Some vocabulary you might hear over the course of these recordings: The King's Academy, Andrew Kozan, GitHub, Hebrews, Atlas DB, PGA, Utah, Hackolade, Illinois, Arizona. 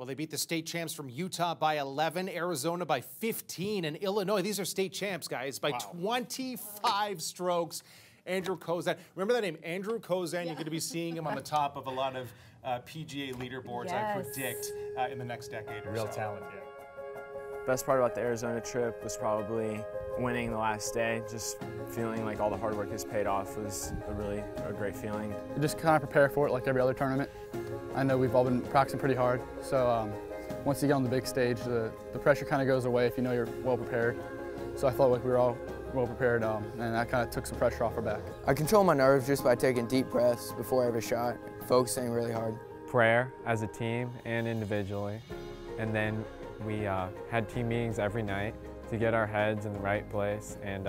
Well, they beat the state champs from Utah by 11, Arizona by 15, and Illinois, these are state champs, guys, by 25 strokes. Andrew Kozan. Remember that name, Andrew Kozan? Yeah. You're going to be seeing him on the top of a lot of PGA leaderboards, I predict, in the next decade or so. Real talent, yeah. Best part about the Arizona trip was probably winning the last day. Just feeling like all the hard work has paid off was a really great feeling. Just kind of prepare for it like every other tournament. I know we've all been practicing pretty hard, so once you get on the big stage, the pressure kind of goes away if you know you're well prepared. So I felt like we were all well prepared, and that kind of took some pressure off our back. I control my nerves just by taking deep breaths before every shot, focusing really hard. Prayer as a team and individually, and then we had team meetings every night to get our heads in the right place, and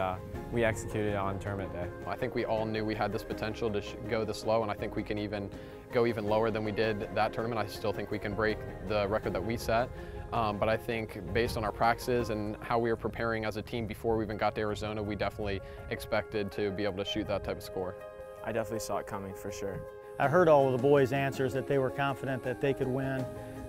we executed on tournament day. I think we all knew we had this potential to go this low, and I think we can even go even lower than we did that tournament. I still think we can break the record that we set, but I think based on our practices and how we were preparing as a team before we even got to Arizona, we definitely expected to be able to shoot that type of score. I definitely saw it coming for sure. I heard all of the boys' answers that they were confident that they could win.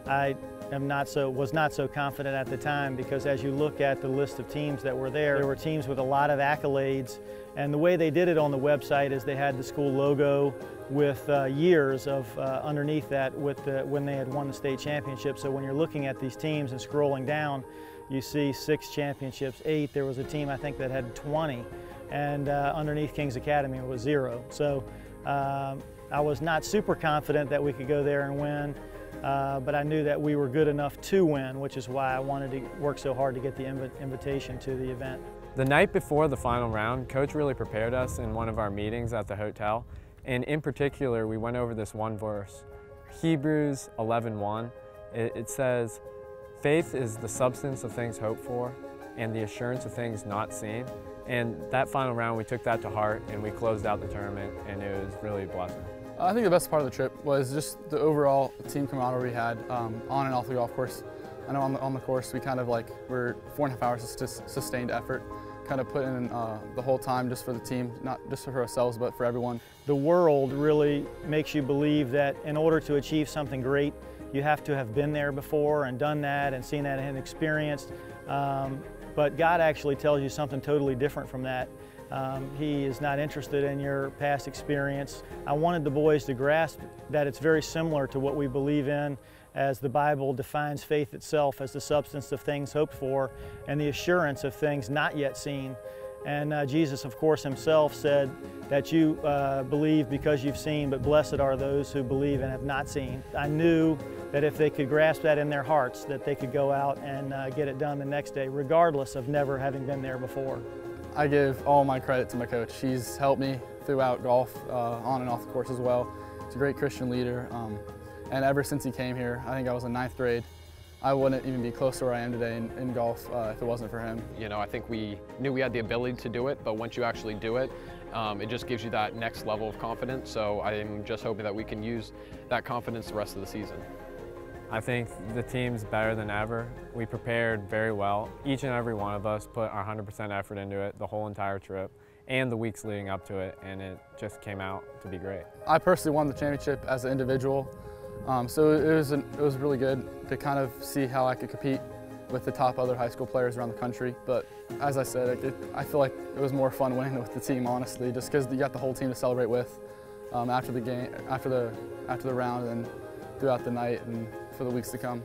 I was not so confident at the time, because as you look at the list of teams that were there, there were teams with a lot of accolades, and the way they did it on the website is they had the school logo with years of underneath that with when they had won the state championship. So when you're looking at these teams and scrolling down, you see 6 championships, 8. There was a team I think that had 20, and underneath King's Academy it was 0. So I was not super confident that we could go there and win. But I knew that we were good enough to win, which is why I wanted to work so hard to get the invitation to the event. The night before the final round, Coach really prepared us in one of our meetings at the hotel. And in particular, we went over this one verse, Hebrews 11:1. It says, "Faith is the substance of things hoped for and the assurance of things not seen." And that final round, we took that to heart and we closed out the tournament, and it was really a blessing. I think the best part of the trip was just the overall team camaraderie we had on and off the golf course. I know on the course we kind of like were 4.5 hours of sustained effort, kind of put in the whole time just for the team, not just for ourselves but for everyone. The world really makes you believe that in order to achieve something great, you have to have been there before and done that and seen that and experienced. But God actually tells you something totally different from that. He is not interested in your past experience. I wanted the boys to grasp that it's very similar to what we believe in, as the Bible defines faith itself as the substance of things hoped for and the assurance of things not yet seen. And Jesus, of course, himself said that you believe because you've seen, but blessed are those who believe and have not seen. I knew that if they could grasp that in their hearts, that they could go out and get it done the next day, regardless of never having been there before. I give all my credit to my coach. He's helped me throughout golf, on and off the course as well. He's a great Christian leader, and ever since he came here, I think I was in 9th grade, I wouldn't even be close to where I am today in golf if it wasn't for him. You know, I think we knew we had the ability to do it, but once you actually do it, it just gives you that next level of confidence, so I'm just hoping that we can use that confidence the rest of the season. I think the team's better than ever. We prepared very well. Each and every one of us put our 100% effort into it, the whole entire trip, and the weeks leading up to it, and it just came out to be great. I personally won the championship as an individual, so it was really good to kind of see how I could compete with the top other high school players around the country. But as I said, I feel like it was more fun winning with the team, honestly, just because you got the whole team to celebrate with after the round and throughout the night and for the weeks to come.